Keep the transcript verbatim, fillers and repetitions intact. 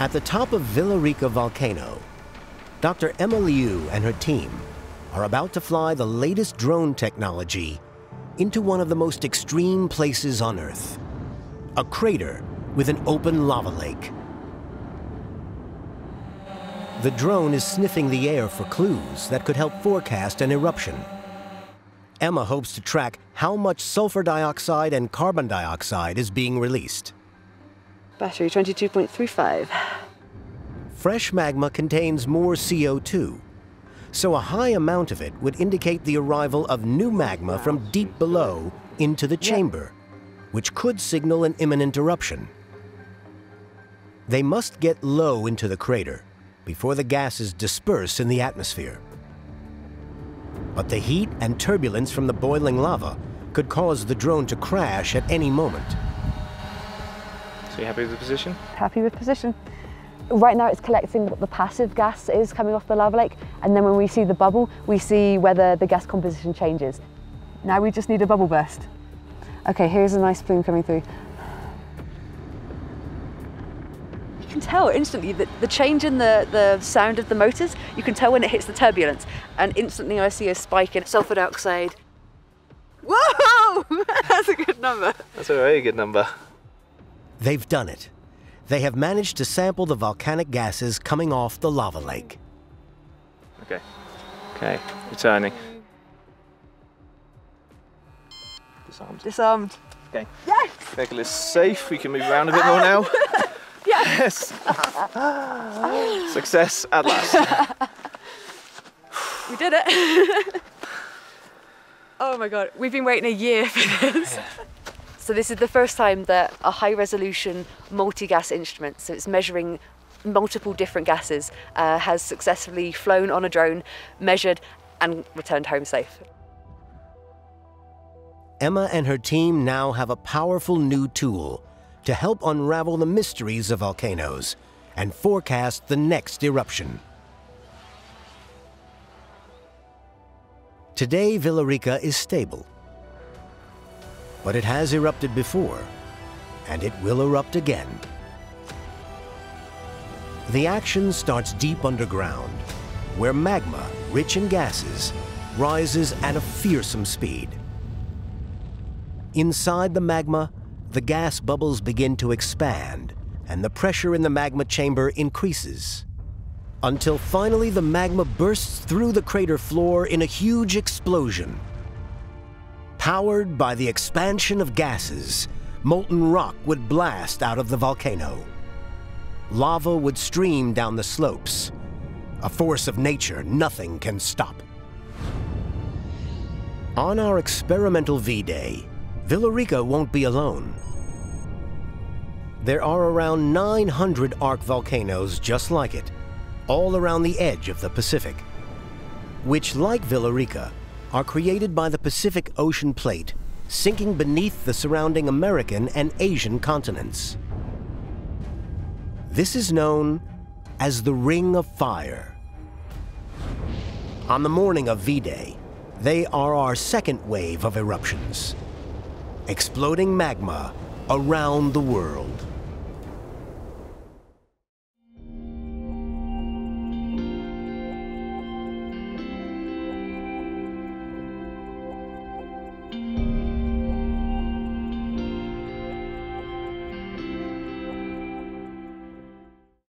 At the top of Villarrica volcano, Doctor Emma Liu and her team are about to fly the latest drone technology into one of the most extreme places on Earth, a crater with an open lava lake. The drone is sniffing the air for clues that could help forecast an eruption. Emma hopes to track how much sulfur dioxide and carbon dioxide is being released. Battery twenty-two point three five. Fresh magma contains more C O two, so a high amount of it would indicate the arrival of new magma from deep below into the chamber, which could signal an imminent eruption. They must get low into the crater before the gases disperse in the atmosphere. But the heat and turbulence from the boiling lava could cause the drone to crash at any moment. So you happy with the position? Happy with position. Right now it's collecting what the passive gas is coming off the lava lake, and then when we see the bubble, we see whether the gas composition changes. Now we just need a bubble burst. Okay, here's a nice plume coming through. You can tell instantly that the change in the, the sound of the motors, you can tell when it hits the turbulence, and instantly I see a spike in sulfur dioxide. Whoa! That's a good number. That's a very good number. They've done it. They have managed to sample the volcanic gases coming off the lava lake. Okay, okay, returning. Disarmed. Disarmed. Okay. Yes! Vegla's safe, we can move around a bit more now. Yes! Yes. Success at last. We did it. Oh my God, we've been waiting a year for this. Yeah. So this is the first time that a high-resolution multi-gas instrument, so it's measuring multiple different gases, uh, has successfully flown on a drone, measured and returned home safe. Emma and her team now have a powerful new tool to help unravel the mysteries of volcanoes and forecast the next eruption. Today, Villarrica is stable. But it has erupted before, and it will erupt again. The action starts deep underground, where magma, rich in gases, rises at a fearsome speed. Inside the magma, the gas bubbles begin to expand, and the pressure in the magma chamber increases, until finally the magma bursts through the crater floor in a huge explosion. Powered by the expansion of gases, molten rock would blast out of the volcano. Lava would stream down the slopes. A force of nature nothing can stop. On our experimental V-Day, Villarrica won't be alone. There are around nine hundred arc volcanoes just like it, all around the edge of the Pacific, which, like Villarrica, are created by the Pacific Ocean plate, sinking beneath the surrounding American and Asian continents. This is known as the Ring of Fire. On the morning of V-Day, they are our second wave of eruptions, exploding magma around the world.